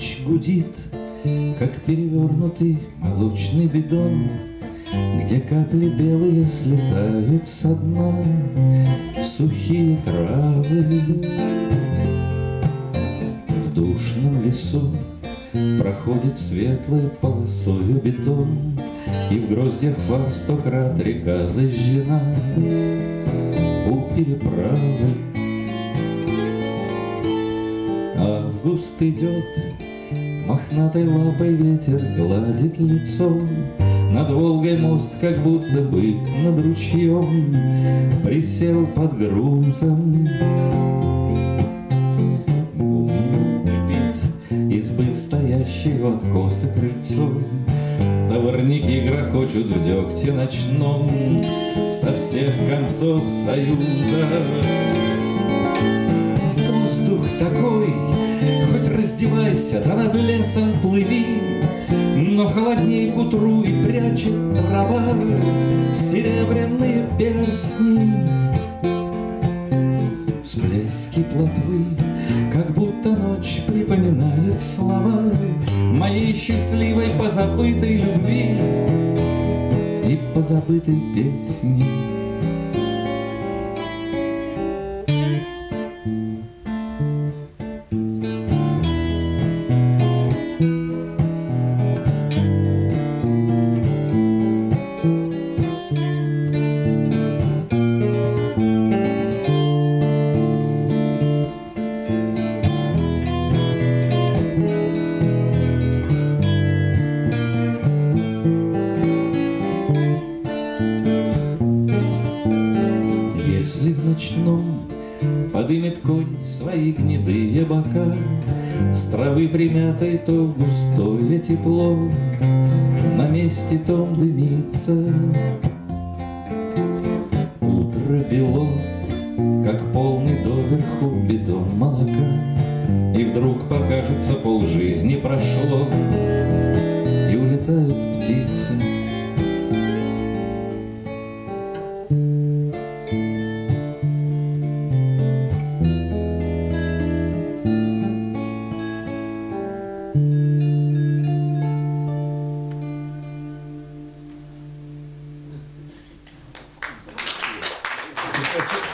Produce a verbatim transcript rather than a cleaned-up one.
ночь гудит, как перевернутый молочный бидон, где капли белые слетают со дна в сухие травы. В душном лесу проходит светлой полосою бетон, и в гроздях фар сто крат река зажжена у переправы. Август идет, мохнатой лапой ветер гладит лицо, над Волгой мост, как будто бык над ручьем, присел под грузом. Избы стоящие у откоса крыльцо, товарники грохочут в дегте ночном со всех концов союза. Воздух такой, хоть раздевайся, да над лесом плыви, но холодней к утру и прячет трава серебряные перстни. Всплески плотвы, как будто ночь припоминает слова моей счастливой позабытой любви и позабытой песни. Если в ночном подымет конь свои гнедые бока, с травы примятой то густое тепло на месте том дымится. Утро бело, как полный доверху бидон молока, и вдруг покажется полжизни прошло, и улетают птицы. Thank you.